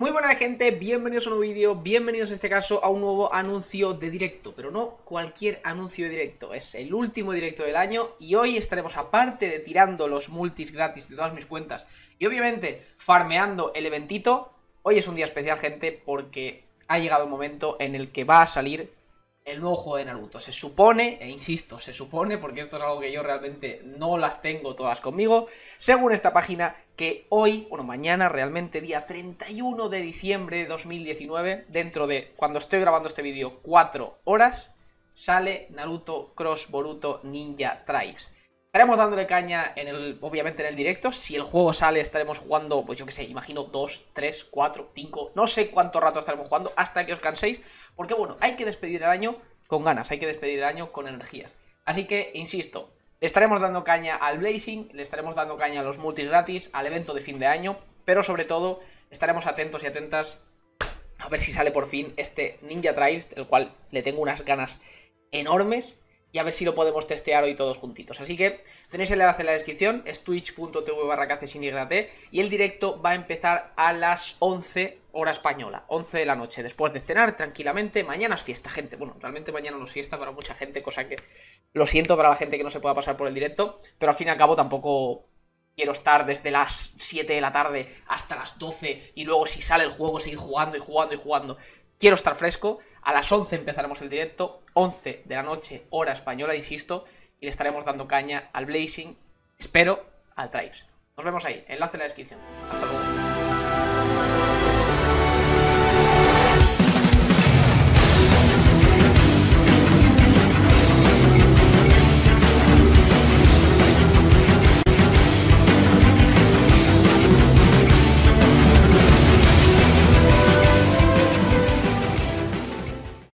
Muy buena gente, bienvenidos a un nuevo vídeo, bienvenidos en este caso a un nuevo anuncio de directo, pero no cualquier anuncio de directo, es el último directo del año y hoy estaremos, aparte de tirando los multis gratis de todas mis cuentas y obviamente farmeando el eventito, hoy es un día especial gente porque ha llegado el momento en el que va a salir el nuevo juego de Naruto. Se supone, e insisto, se supone, porque esto es algo que yo realmente no las tengo todas conmigo, según esta página, que hoy, bueno, mañana realmente, día 31 de diciembre de 2019, dentro de, cuando estoy grabando este vídeo, 4 horas, sale Naruto X Boruto Ninja Tribes. Estaremos dándole caña, obviamente en el directo. Si el juego sale estaremos jugando, pues yo qué sé, imagino 2, 3, 4, 5, no sé cuánto rato estaremos jugando hasta que os canséis. Porque bueno, hay que despedir el año con ganas, hay que despedir el año con energías. Así que, insisto, le estaremos dando caña al Blazing, le estaremos dando caña a los multis gratis, al evento de fin de año. Pero sobre todo, estaremos atentos y atentas a ver si sale por fin este Ninja Trials, el cual le tengo unas ganas enormes. Y a ver si lo podemos testear hoy todos juntitos. Así que tenéis el enlace en la descripción. Es twitch.tv/casinygt. Y el directo va a empezar a las 11 hora española, 11 de la noche, después de cenar tranquilamente. Mañana es fiesta, gente. Bueno, realmente mañana no es fiesta para mucha gente, cosa que lo siento para la gente que no se pueda pasar por el directo. Pero al fin y al cabo tampoco quiero estar desde las 7 de la tarde hasta las 12. Y luego si sale el juego seguir jugando y jugando y jugando. Quiero estar fresco. A las 11 empezaremos el directo, 11 de la noche, hora española, insisto, y le estaremos dando caña al Blazing, espero, al Tribes. Nos vemos ahí, enlace en la descripción. Hasta luego.